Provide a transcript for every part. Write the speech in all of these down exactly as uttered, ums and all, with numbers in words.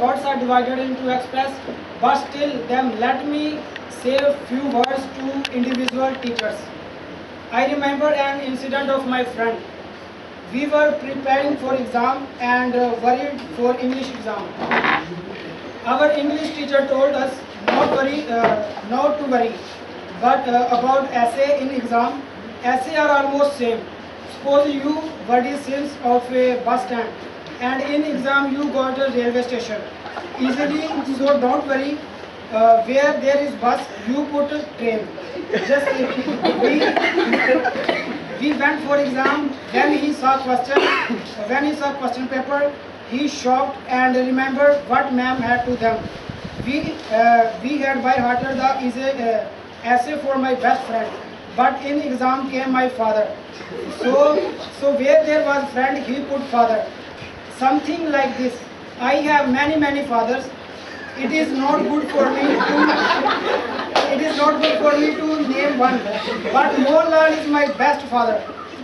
words are divided into express, but still them let me say few words to individual teachers. I remember an incident of my friend. We were preparing for exam and worried for English exam. Our English teacher told us not worry, uh, not to worry, but uh, about essay in exam. Essay are almost same. Suppose you worry since of a bus stand, and in exam you got a railway station. Easily, so don't worry. Uh, where there is bus, you put a train. Just we we went for exam. When he saw question, when he saw question paper, he shocked and remembered what ma'am had to them. We uh, we had by heart the is a uh, essay for my best friend. But in exam came my father. So so where there was friend, he put father. Something like this. I have many many fathers. It is not good for me to it is not good for me to name one, but Mohanlal is my best father.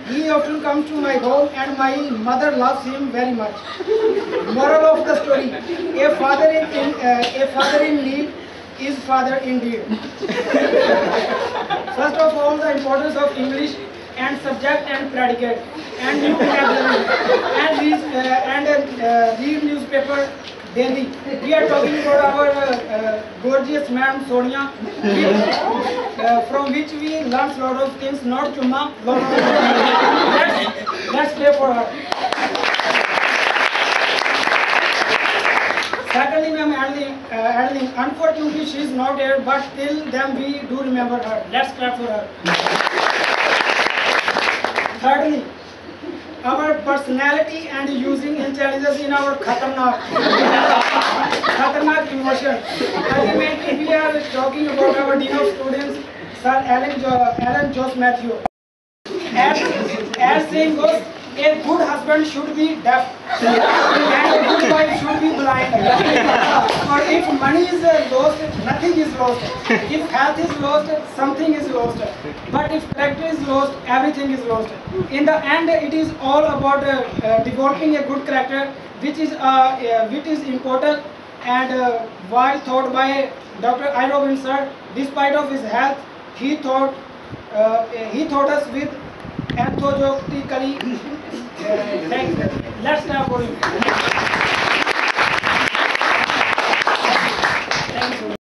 He often comes to my home and my mother loves him very much. Moral of the story: a father in, in uh, a father in need is father indeed. First of all, the importance of English and subject and predicate and new and read, uh, and uh, read newspaper daily. We are talking about our uh, uh, gorgeous ma'am Sonia, uh, from which we learn lot of things, not Chuma, lot of things. Let's, let's pray for her. Secondly, ma'am Adeline, uh, Adeline, unfortunately she is not here, but till then we do remember her. Let's pray for her. Thirdly, our personality and using intelligence in our khatarnak, khatarnak emotion. Ultimately, we are talking about our dean of students, Sir Alan, jo Alan Josh Matthew. As, as saying goes, a good husband should be deaf, and a good wife should be blind. For if money is lost, nothing is lost. If health is lost, something is lost. But if character is lost, everything is lost. In the end, it is all about uh, uh, developing a good character, which is uh, uh, which is important and uh, wise thought by Doctor I. Robin sir. Despite of his health, he thought uh, he taught us with enthusiastically. Uh, thanks. Let's now go.